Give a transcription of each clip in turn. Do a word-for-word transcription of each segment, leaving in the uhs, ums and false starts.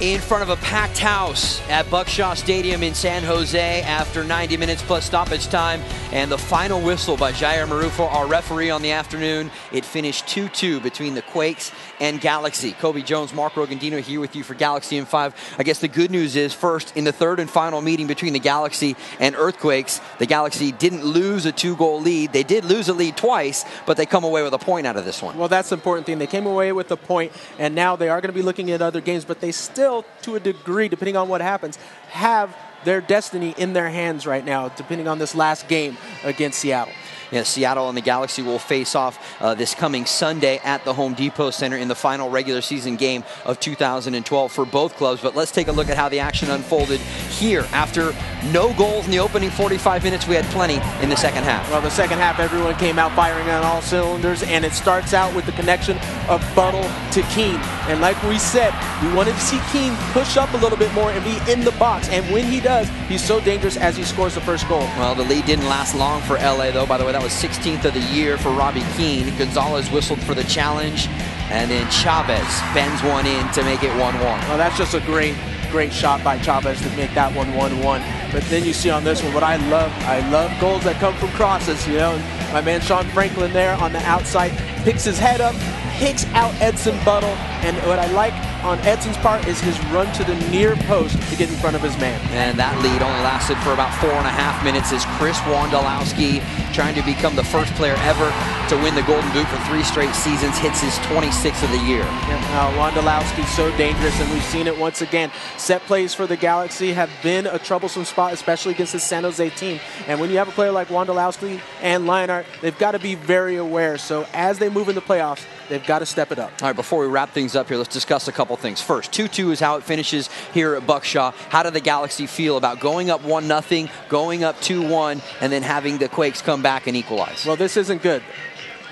in front of a packed house at Buckshaw Stadium in San Jose after ninety minutes plus stoppage time and the final whistle by Jair Marufo, our referee on the afternoon. It finished two two between the Quakes and Galaxy. Cobi Jones, Mark Rogandino here with you for Galaxy in Five. I guess the good news is, first, in the third and final meeting between the Galaxy and Earthquakes, the Galaxy didn't lose a two-goal lead. They did lose a lead twice, but they come away with a point out of this one. Well, that's the important thing. They came away with a point, and now they are going to be looking at other games, but they still, to a degree, depending on what happens, have their destiny in their hands right now, depending on this last game against Seattle. Yeah, Seattle and the Galaxy will face off uh, this coming Sunday at the Home Depot Center in the final regular season game of two thousand twelve for both clubs. But let's take a look at how the action unfolded here. After no goals in the opening forty-five minutes, we had plenty in the second half. Well, the second half, everyone came out firing on all cylinders, and it starts out with the connection of Buttle to Keane. And like we said, we wanted to see Keane push up a little bit more and be in the box. And when he does, he's so dangerous as he scores the first goal. Well, the lead didn't last long for L A, though. By the way, that was sixteenth of the year for Robbie Keane. Gonzalez whistled for the challenge, and then Chavez bends one in to make it one one. Well, that's just a great, great shot by Chavez to make that one one one. But then you see on this one, what I love, I love goals that come from crosses, you know. My man Sean Franklin there on the outside picks his head up, picks out Edson Buttle, and what I like on Edson's part is his run to the near post to get in front of his man. And that lead only lasted for about four and a half minutes as Chris Wondolowski, trying to become the first player ever to win the Golden Boot for three straight seasons, hits his twenty-sixth of the year. And, uh, Wondolowski so dangerous, and we've seen it once again. Set plays for the Galaxy have been a troublesome spot, especially against the San Jose team. And when you have a player like Wondolowski and Leinart, they've got to be very aware. So as they move in the playoffs, they've got to step it up. All right, before we wrap things up here, let's discuss a couple things. First, two two is how it finishes here at Buckshaw. How did the Galaxy feel about going up one nothing, going up two one, and then having the Quakes come back and equalize? Well, this isn't good,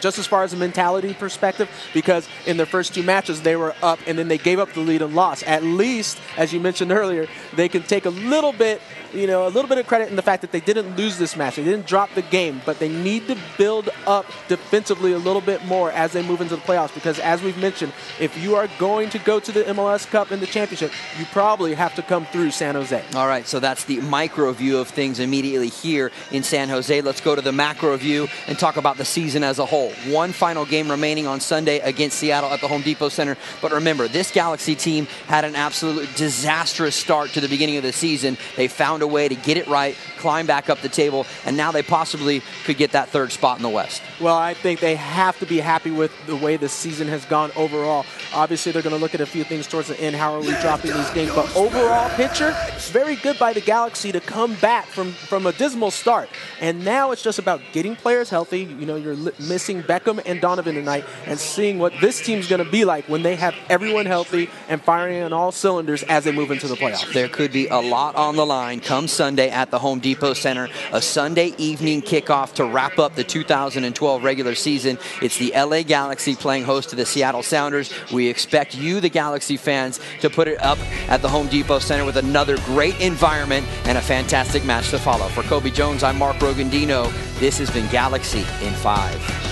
just as far as a mentality perspective, because in their first two matches, they were up, and then they gave up the lead and lost. At least, as you mentioned earlier, they can take a little bit, you know, a little bit of credit in the fact that they didn't lose this match. They didn't drop the game, but they need to build up defensively a little bit more as they move into the playoffs, because as we've mentioned, if you are going to go to the M L S Cup and the championship, you probably have to come through San Jose. All right, so that's the micro view of things immediately here in San Jose. Let's go to the macro view and talk about the season as a whole. One final game remaining on Sunday against Seattle at the Home Depot Center. But remember, this Galaxy team had an absolutely disastrous start to the beginning of the season. They found a way to get it right, climb back up the table, and now they possibly could get that third spot in the West. Well, I think they have to be happy with the way the season has gone overall. Obviously, they're going to look at a few things towards the end. How are we dropping these games? But overall picture, very good by the Galaxy to come back from, from a dismal start. And now it's just about getting players healthy. You know, you're missing Beckham and Donovan tonight, and seeing what this team's going to be like when they have everyone healthy and firing on all cylinders as they move into the playoffs. There could be a lot on the line come Sunday at the Home Depot Center, a Sunday evening kickoff to wrap up the two thousand twelve regular season. It's the L A Galaxy playing host to the Seattle Sounders. We expect you, the Galaxy fans, to put it up at the Home Depot Center with another great environment and a fantastic match to follow. For Cobi Jones, I'm Mark Rogandino. This has been Galaxy in Five.